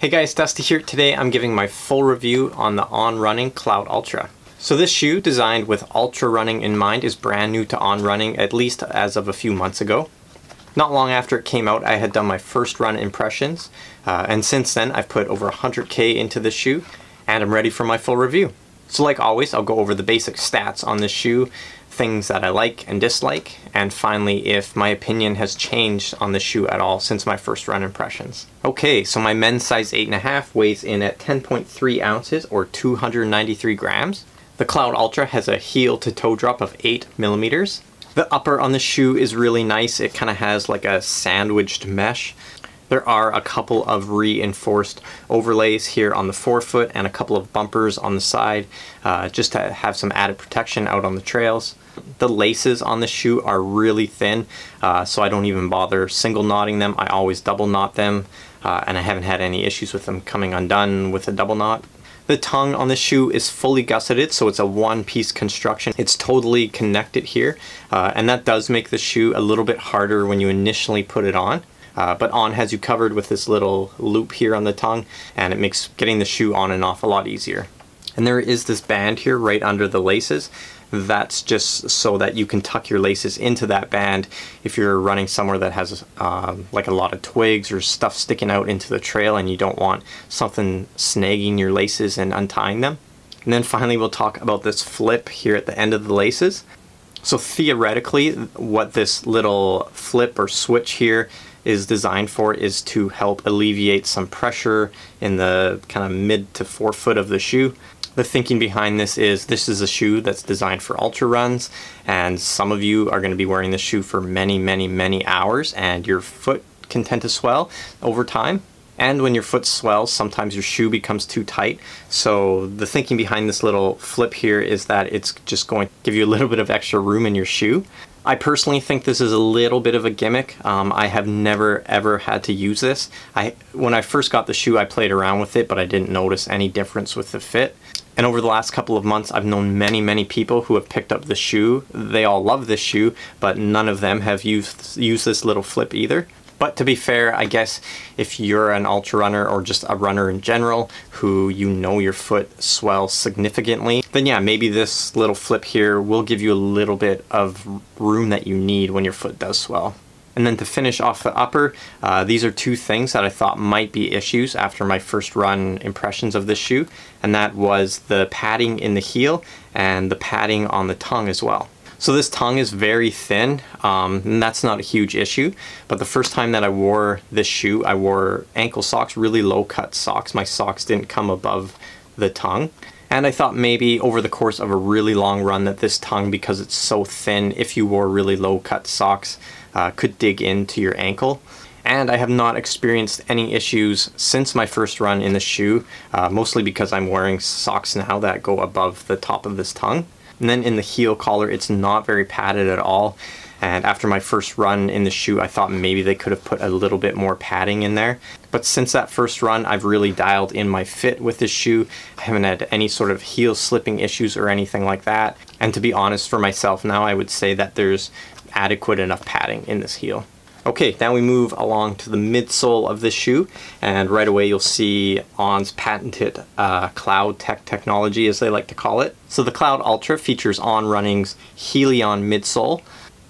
Hey guys, Dusty here. Today I'm giving my full review on the On Running Cloudultra. So this shoe, designed with ultra running in mind, is brand new to On Running, at least as of a few months ago. Not long after it came out, I had done my first run impressions, and since then I've put over 100K into this shoe, and I'm ready for my full review. So like always, I'll go over the basic stats on this shoe, things that I like and dislike, and finally if my opinion has changed on the shoe at all since my first run impressions. Okay, so my men's size 8.5 weighs in at 10.3 ounces or 293 grams. The Cloudultra has a heel to toe drop of 8 millimeters. The upper on the shoe is really nice. It kind of has like a sandwiched mesh. There are a couple of reinforced overlays here on the forefoot and a couple of bumpers on the side just to have some added protection out on the trails. The laces on the shoe are really thin, so I don't even bother single knotting them. I always double knot them, and I haven't had any issues with them coming undone with a double knot. The tongue on the shoe is fully gusseted, so it's a one-piece construction. It's totally connected here, and that does make the shoe a little bit harder when you initially put it on. But On has you covered with this little loop here on the tongue, and it makes getting the shoe on and off a lot easier. And there is this band here right under the laces. That's just so that you can tuck your laces into that band if you're running somewhere that has like a lot of twigs or stuff sticking out into the trail and you don't want something snagging your laces and untying them. And then finally we'll talk about this flip here at the end of the laces. So theoretically, what this little flip or switch here is designed for is to help alleviate some pressure in the kind of mid to forefoot of the shoe. The thinking behind this is a shoe that's designed for ultra runs, and some of you are going to be wearing this shoe for many hours, and your foot can tend to swell over time. And when your foot swells, sometimes your shoe becomes too tight. So the thinking behind this little flip here is that it's just going to give you a little bit of extra room in your shoe. I personally think this is a little bit of a gimmick. I have never ever had to use this. When I first got the shoe, I played around with it, but I didn't notice any difference with the fit. And over the last couple of months, I've known many people who have picked up the shoe. They all love this shoe, but none of them have used this little flip either. But to be fair, I guess if you're an ultra runner or just a runner in general who, you know, your foot swells significantly, then yeah, maybe this little flip here will give you a little bit of room that you need when your foot does swell. And then to finish off the upper, these are two things that I thought might be issues after my first run impressions of this shoe, and that was the padding in the heel and the padding on the tongue as well. So this tongue is very thin, and that's not a huge issue, but the first time that I wore this shoe, I wore ankle socks, really low cut socks. My socks didn't come above the tongue. And I thought maybe over the course of a really long run that this tongue, because it's so thin, if you wore really low cut socks, could dig into your ankle. And I have not experienced any issues since my first run in the shoe, mostly because I'm wearing socks now that go above the top of this tongue. And then in the heel collar, it's not very padded at all. And after my first run in the shoe, I thought maybe they could have put a little bit more padding in there. But since that first run, I've really dialed in my fit with this shoe. I haven't had any sort of heel slipping issues or anything like that. And to be honest, for myself now, I would say that there's adequate enough padding in this heel. Okay, now we move along to the midsole of this shoe, and right away you'll see On's patented Cloud Tech technology, as they like to call it. So the Cloudultra features On Running's Helion midsole,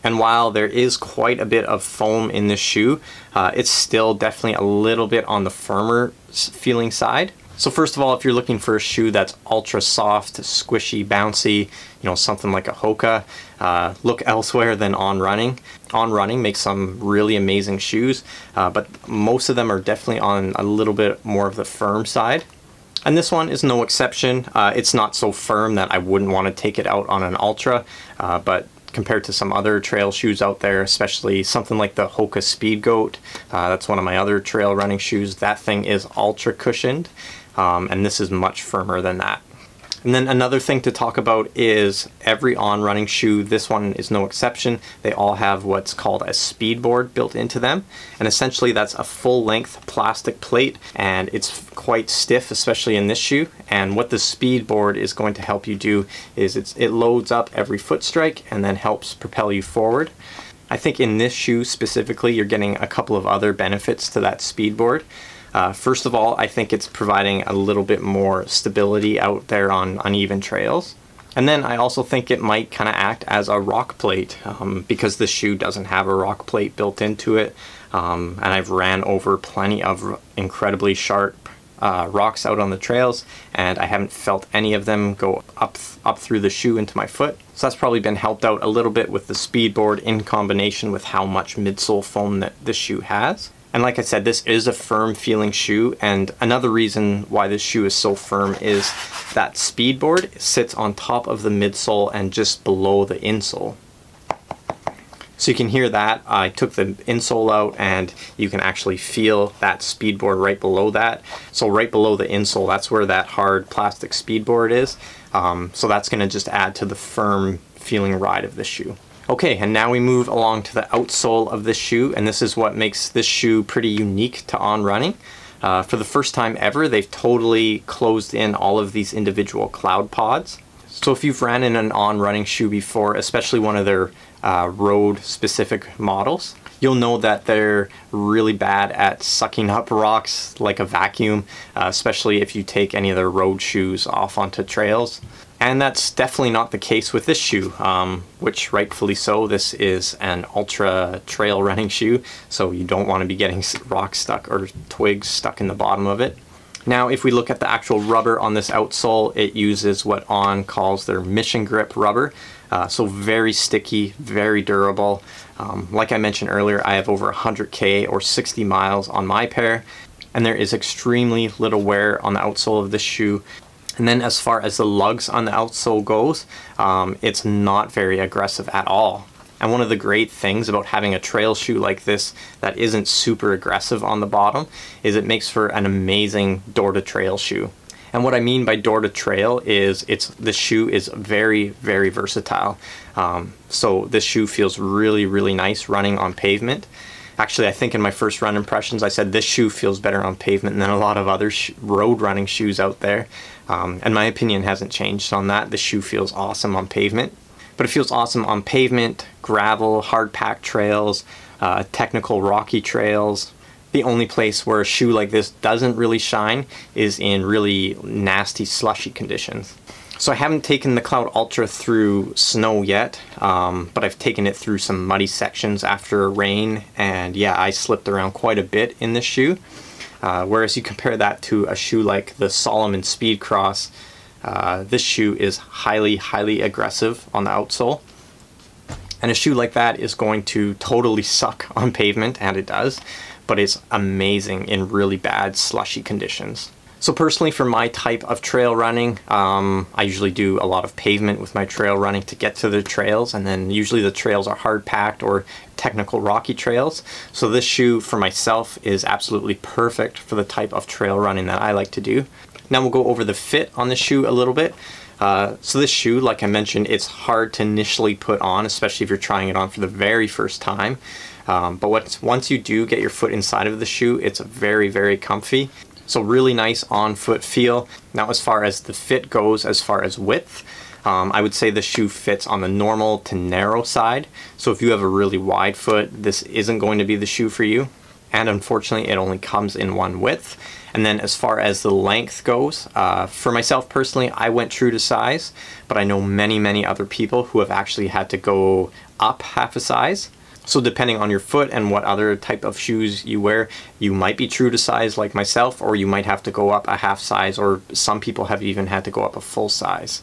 and while there is quite a bit of foam in this shoe, it's still definitely a little bit on the firmer feeling side. So first of all, if you're looking for a shoe that's ultra soft, squishy, bouncy, you know, something like a Hoka, look elsewhere than On Running. On Running makes some really amazing shoes, but most of them are definitely on a little bit more of the firm side. And this one is no exception. It's not so firm that I wouldn't want to take it out on an Ultra, but compared to some other trail shoes out there, especially something like the Hoka Speedgoat, that's one of my other trail running shoes, that thing is ultra cushioned, and this is much firmer than that. And then another thing to talk about is every On Running shoe, this one is no exception, they all have what's called a speedboard built into them, and essentially that's a full-length plastic plate, and it's quite stiff, especially in this shoe. And what the speedboard is going to help you do is it loads up every foot strike and then helps propel you forward. I think in this shoe specifically, you're getting a couple of other benefits to that speedboard. First of all, I think it's providing a little bit more stability out there on uneven trails. And then I also think it might kind of act as a rock plate because this shoe doesn't have a rock plate built into it. And I've ran over plenty of incredibly sharp rocks out on the trails, and I haven't felt any of them go up through the shoe into my foot. So that's probably been helped out a little bit with the Speedboard in combination with how much midsole foam that this shoe has. And like I said, this is a firm feeling shoe, and another reason why this shoe is so firm is that Speedboard sits on top of the midsole and just below the insole. So you can hear that. I took the insole out and you can actually feel that Speedboard right below that. So right below the insole, that's where that hard plastic Speedboard is. So that's going to just add to the firm feeling ride of this shoe. Okay, and now we move along to the outsole of this shoe, and this is what makes this shoe pretty unique to On Running. For the first time ever, they've totally closed in all of these individual cloud pods. So if you've ran in an On Running shoe before, especially one of their road-specific models, you'll know that they're really bad at sucking up rocks like a vacuum, especially if you take any of their road shoes off onto trails. And that's definitely not the case with this shoe, which rightfully so. This is an ultra trail running shoe, so you don't want to be getting rocks stuck or twigs stuck in the bottom of it. Now, if we look at the actual rubber on this outsole, it uses what On calls their Mission Grip rubber. So very sticky, very durable. Like I mentioned earlier, I have over 100K or 60 miles on my pair, and there is extremely little wear on the outsole of this shoe. And then as far as the lugs on the outsole goes, it's not very aggressive at all. And one of the great things about having a trail shoe like this that isn't super aggressive on the bottom is it makes for an amazing door-to-trail shoe. And what I mean by door-to-trail is the shoe is very, very versatile. So this shoe feels really, really nice running on pavement. Actually, I think in my first run impressions, I said this shoe feels better on pavement than a lot of other road running shoes out there. And my opinion hasn't changed on that. The shoe feels awesome on pavement. But it feels awesome on pavement, gravel, hard-packed trails, technical rocky trails. The only place where a shoe like this doesn't really shine is in really nasty, slushy conditions. So I haven't taken the Cloudultra through snow yet, but I've taken it through some muddy sections after rain, and yeah, I slipped around quite a bit in this shoe. Whereas you compare that to a shoe like the Salomon Speedcross, this shoe is highly, highly aggressive on the outsole. And a shoe like that is going to totally suck on pavement, and it does, but it's amazing in really bad slushy conditions. So personally, for my type of trail running, I usually do a lot of pavement with my trail running to get to the trails, and then usually the trails are hard packed or technical rocky trails. So this shoe for myself is absolutely perfect for the type of trail running that I like to do. Now we'll go over the fit on the shoe a little bit. So this shoe, like I mentioned, it's hard to initially put on, especially if you're trying it on for the very first time. But once you do get your foot inside of the shoe, it's very, very comfy. So really nice on-foot feel. Now as far as the fit goes, as far as width, I would say the shoe fits on the normal to narrow side. So if you have a really wide foot, this isn't going to be the shoe for you. And unfortunately, it only comes in one width. And then as far as the length goes, for myself personally, I went true to size, but I know many, many other people who have actually had to go up half a size. So depending on your foot and what other type of shoes you wear, you might be true to size like myself, or you might have to go up a half size, or some people have even had to go up a full size.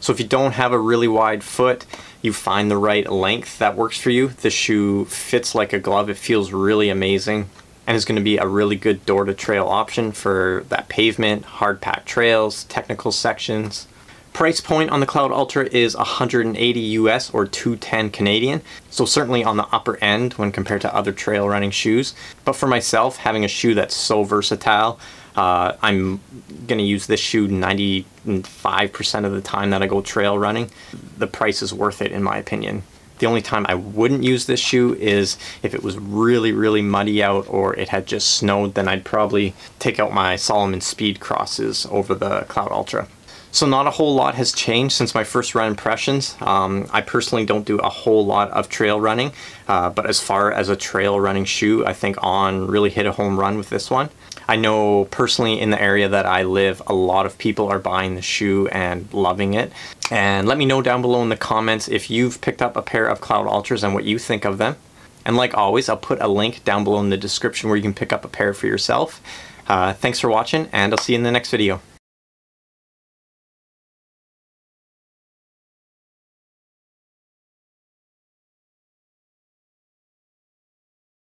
So if you don't have a really wide foot, you find the right length that works for you. The shoe fits like a glove. It feels really amazing and is going to be a really good door-to-trail option for that pavement, hard-packed trails, technical sections. Price point on the Cloudultra is $180 US or $210 Canadian, so certainly on the upper end when compared to other trail running shoes. But for myself, having a shoe that's so versatile, I'm going to use this shoe 95% of the time that I go trail running. The price is worth it in my opinion. The only time I wouldn't use this shoe is if it was really, really muddy out or it had just snowed, then I'd probably take out my Salomon Speedcrosses over the Cloudultra. So not a whole lot has changed since my first run impressions. I personally don't do a whole lot of trail running, but as far as a trail running shoe, I think On really hit a home run with this one. I I know personally in the area that I live, a lot of people are buying the shoe and loving it. And let me know down below in the comments if you've picked up a pair of Cloudultras and what you think of them. And like always, I'll put a link down below in the description where you can pick up a pair for yourself. Thanks for watching, and I'll see you in the next video.